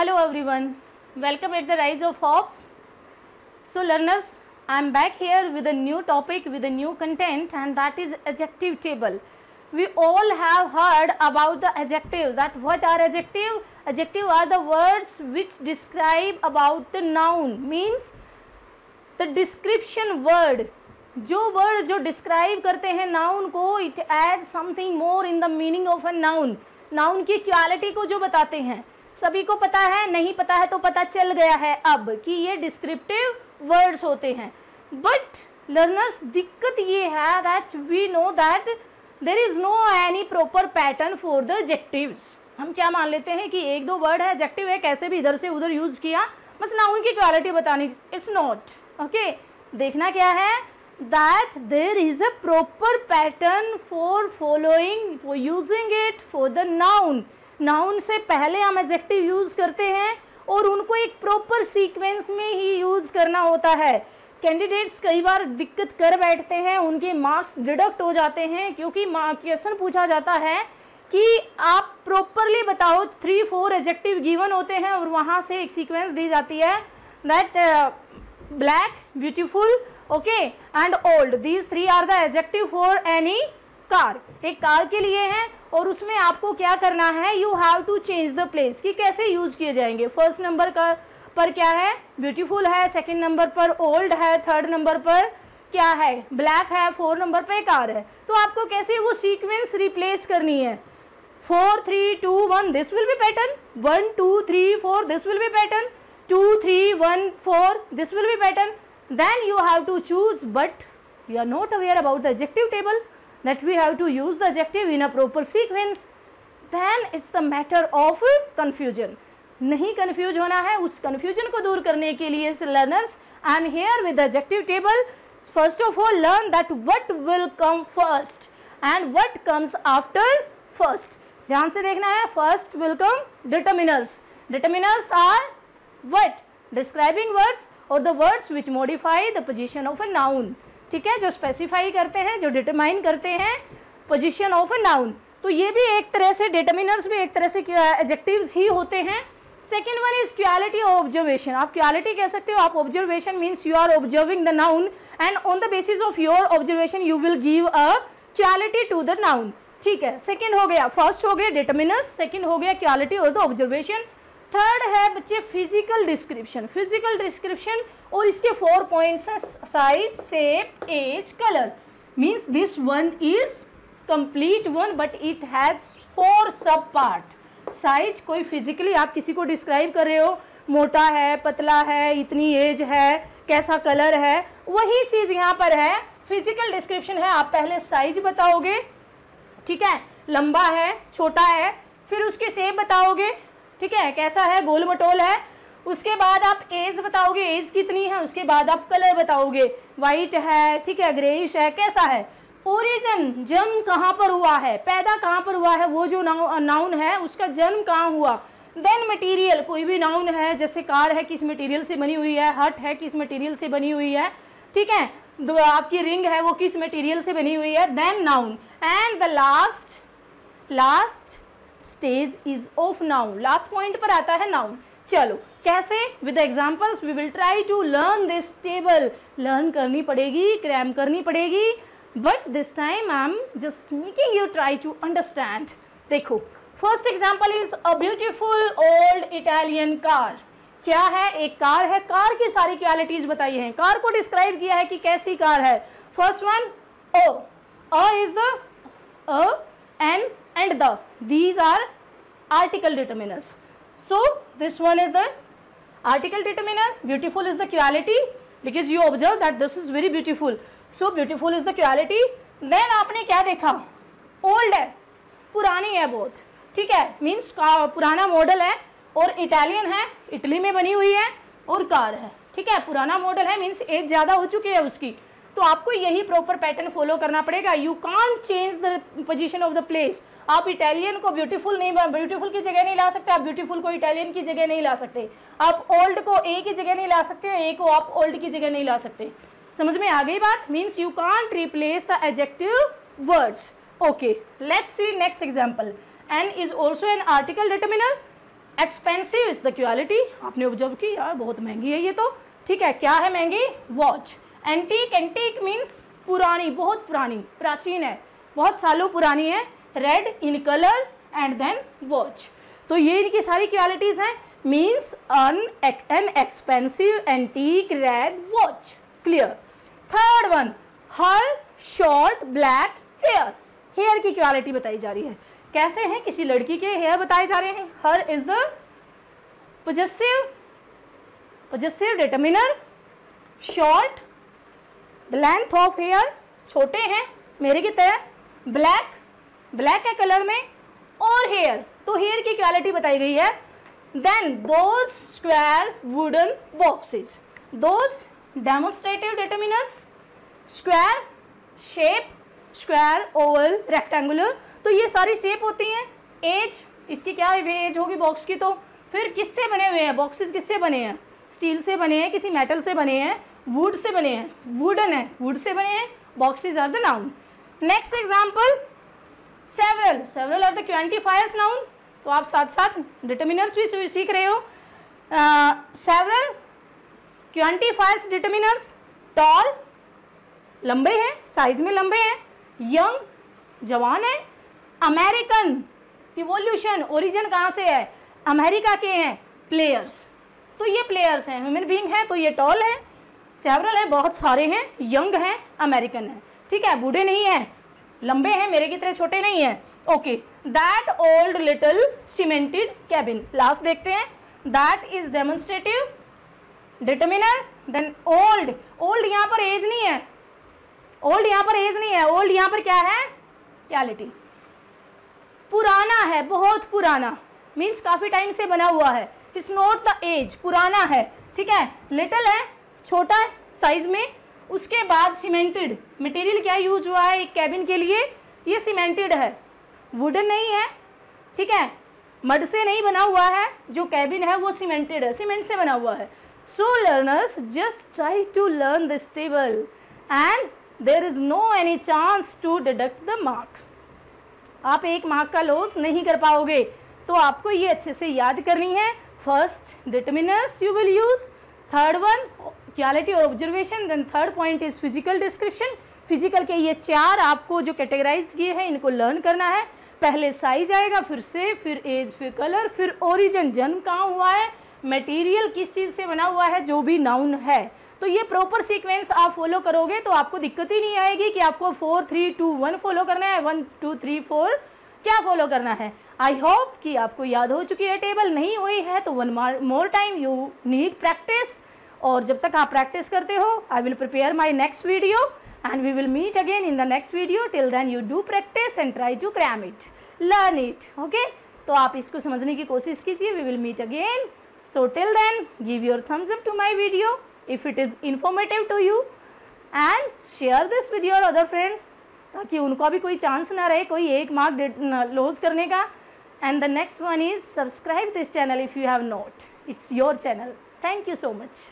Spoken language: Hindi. Hello everyone, welcome at the Rise of Hopes. So learners, I am back here with a new topic, with a new content, and that is adjective table. We all have heard about the adjective, that what are adjective? Adjective are the words which describe about the noun, means the description word. जो describe करते हैं noun को, it adds something more in the meaning of a noun. Noun की quality को जो बताते हैं, सभी को पता है, नहीं पता है तो पता चल गया है अब कि ये डिस्क्रिप्टिव वर्ड्स होते हैं. बट लर्नर्स, दिक्कत ये है that we know that there is no any proper pattern for the adjectives. हम क्या मान लेते हैं कि एक दो वर्ड है, एडजेक्टिव है, कैसे भी इधर से उधर यूज़ किया, बस नाउन की क्वालिटी बतानी. It's not okay. देखना क्या है that there is a proper pattern for following, for using it for the noun. Noun से पहले हम एडजेक्टिव यूज़ करते हैं और उनको एक प्रॉपर सीक्वेंस में ही यूज़ करना होता है. कैंडिडेट्स कई बार दिक्कत कर बैठते हैं, उनके मार्क्स डिडक्ट हो जाते हैं, क्योंकि क्वेश्चन पूछा जाता है कि आप प्रॉपरली बताओ, 3-4 एडजेक्टिव गिवन होते हैं और वहाँ से एक सीक्वेंस दी जाती है that black, beautiful, okay and old. These 3 are the adjective for any car. एक कार के लिए है और उसमें आपको क्या करना है, you have to change the place कि कैसे यूज किए जाएंगे. फर्स्ट नंबर का पर क्या है, ब्यूटीफुल है, सेकंड नंबर पर ओल्ड है, थर्ड नंबर पर क्या है, ब्लैक है, 4 नंबर पर कार है. तो आपको कैसे वो सीक्वेंस रिप्लेस करनी है. 4, 3, 2, 1 this will be pattern, 1, 2, 3, 4 this will be pattern, 2, 3, 1, 4 this will be pattern. Then you have to choose, but you are not aware about the adjective table that we have to use the adjective in a proper sequence. Then it's the matter of confusion. नहीं confuse होना है, उस confusion को दूर करने के लिए learners, I am here with the adjective table. First of all, learn that what will come first and what comes after first. ध्यान से देखना है. First will come determiners. Determiners are what? Describing words or the words which modify the position of a noun. ठीक है, जो स्पेसिफाई करते हैं, जो डिटरमाइन करते हैं पोजीशन ऑफ अ नाउन. तो ये भी एक तरह से डिटरमिनर्स भी एक तरह से एडजेक्टिव्स ही होते हैं. Second one is quality of observation. आप क्वालिटी कह सकते हो, आप observation means you are observing the noun and on the basis of your observation you will give a quality to the noun. ठीक है, सेकेंड हो गया, फर्स्ट हो गया डिटरमिनर्स, सेकेंड हो गया क्वालिटी और द ऑब्जर्वेशन. थर्ड है बच्चे फिजिकल डिस्क्रिप्शन. फिजिकल डिस्क्रिप्शन और इसके 4 पॉइंट्स हैं, size, shape, age, colour. Means this one is complete one but it has 4 sub part. Size, कोई फिजिकली आप किसी को डिस्क्राइब कर रहे हो, मोटा है, पतला है, इतनी एज है, कैसा कलर है, वही चीज़ यहाँ पर है. फिजिकल डिस्क्रिप्शन है, आप पहले साइज बताओगे, ठीक है, लंबा है, छोटा है, फिर उसके शेप बताओगे, ठीक है, कैसा है, गोल मटोल है. उसके बाद आप एज बताओगे, एज कितनी है. उसके बाद आप कलर बताओगे, वाइट है, ठीक है, ग्रेइश है, कैसा है. ओरिजिन, जन्म कहाँ पर हुआ है, पैदा कहाँ पर हुआ है, वो जो नाउन है उसका जन्म कहाँ हुआ. देन मटेरियल, कोई भी नाउन है, जैसे कार है, किस मटेरियल से बनी हुई है, हट है, किस मटेरियल से बनी हुई है, ठीक है, आपकी रिंग है, वो किस मटेरियल से बनी हुई है. Then noun and the last stage is of noun. Last point पर आता है नाउन. चलो कैसे, with examples we will try to learn this table. Learn करनी पड़ेगी, क्रैम करनी पड़ेगी, but this time I am just making you try to understand. देखो first example is a beautiful old Italian car. क्या है, एक कार है, कार की सारी क्वालिटीज बताई हैं, कार को डिस्क्राइब किया है कि कैसी कार है. First one O, a is the, a and and the, these are article determiners. So this one is the article determiner. Beautiful is the quality because you observe that this is very beautiful, so beautiful is the quality. Then आपने क्या देखा, old है, पुरानी है बहुत, ठीक है, means पुराना मॉडल है और इटालियन है, इटली में बनी हुई है और कार है, ठीक है, पुराना मॉडल है means एज ज़्यादा हो चुकी है उसकी. तो आपको यही प्रॉपर पैटर्न फॉलो करना पड़ेगा. You can't change the position of the place. आप इटालियन को ब्यूटीफुल नहीं, ब्यूटीफुल की जगह नहीं ला सकते, आप ब्यूटीफुल को इटालियन की जगह नहीं ला सकते, आप ओल्ड को ए की जगह नहीं ला सकते, ए को आप ओल्ड की जगह नहीं ला सकते. समझ में आ गई बात. Means you can't replace the adjective words. Okay, let's see next example. An is also an article determiner. Expensive is the quality, आपने ऑब्जर्व की यार बहुत महंगी है ये तो, ठीक है। क्या है महंगी? वॉच। एंटीक, एंटीक मीन्स पुरानी, बहुत पुरानी, प्राचीन है, बहुत सालों पुरानी है। Red in colour and then watch. तो ये इनकी सारी क्वालिटीज़ हैं। Means an expensive antique red watch. Clear. Third one, her short black hair. Hair की क्वालिटी बताई जा रही है, कैसे हैं किसी लड़की के हेयर बताए जा रहे हैं। Her is the possessive, possessive determiner. Short, length of hair, छोटे हैं मेरे की तरह। ब्लैक, ब्लैक है कलर में। और हेयर, तो हेयर की क्वालिटी बताई गई है। Then those square wooden boxes. Those demonstrative determiners, square shape, square oval rectangular, तो ये सारी शेप होती हैं। एज, इसकी क्या एज होगी बॉक्स की, तो फिर किससे बने हुए हैं बॉक्सेस? किससे बने हैं? स्टील से बने हैं, किसी मेटल से बने हैं, वुड से बने हैं, वुडन है, वुड से बने हैं। Boxes are the noun. Next example, several. Several are the quantifiers noun, तो आप साथ साथ डिटर्मिनर्स भी सीख रहे हो। सेवरल क्वांटिफायर्स डिटर्मिनर्स, टॉल, लंबे हैं, साइज में लंबे हैं। यंग, जवान है। अमेरिकन, इवोल्यूशन, ओरिजिन कहाँ से है? अमेरिका के हैं। प्लेयर्स, तो ये प्लेयर्स हैं, ह्यूमन बीइंग है, तो ये टॉल है। सेवरल है, बहुत सारे हैं। यंग हैं, अमेरिकन है, ठीक है, बूढ़े नहीं हैं, लंबे हैं मेरे की तरह, छोटे नहीं हैं। Okay, that old little cemented cabin. Last देखते हैं, that is demonstrative determiner. Then old, old यहाँ पर एज नहीं है, ओल्ड यहाँ पर एज नहीं है, ओल्ड यहाँ पर क्या है? क्वालिटी। पुराना है, बहुत पुराना, मीन्स काफ़ी टाइम से बना हुआ है। इट्स नॉट द एज, पुराना है, ठीक है। लिटिल है, छोटा है साइज में। उसके बाद सीमेंटेड, मटेरियल क्या यूज हुआ है एक कैबिन के लिए? ये सीमेंटेड है, वुडन नहीं है, ठीक है, मड से नहीं बना हुआ है। जो कैबिन है वो सीमेंटेड है, सीमेंट से बना हुआ है। So learners just try to learn this table and there is no any chance to deduct the mark. आप एक मार्क का लॉस नहीं कर पाओगे, तो आपको ये अच्छे से याद करनी है। First determiners you will use, third one quality और observation, then third point is physical description. Physical के ये चार आपको जो कैटेगराइज किए हैं इनको लर्न करना है। पहले साइज आएगा, फिर से, फिर एज, फिर कलर, फिर ओरिजिन, जन्म कहाँ हुआ है, मटेरियल किस चीज़ से बना हुआ है, जो भी नाउन है। तो ये प्रॉपर सीक्वेंस आप फॉलो करोगे तो आपको दिक्कत ही नहीं आएगी कि आपको 4-3-2-1 फॉलो करना है, 1-2-3-4 क्या फॉलो करना है। आई होप कि आपको याद हो चुकी है, टेबल नहीं हुई है तो one more time you need practice. और जब तक आप प्रैक्टिस करते हो, I will prepare my next video and we will meet again in the next video. Till then you do practice and try to cram it, learn it. Okay, तो आप इसको समझने की कोशिश कीजिए। We will meet again, so till then give your thumbs up to my video if it is informative to you and share this with your other friend, ताकि उनको भी कोई चांस ना रहे कोई एक मार्क लूज करने का। and the next one is subscribe this channel if you have not, it's your channel. thank you so much.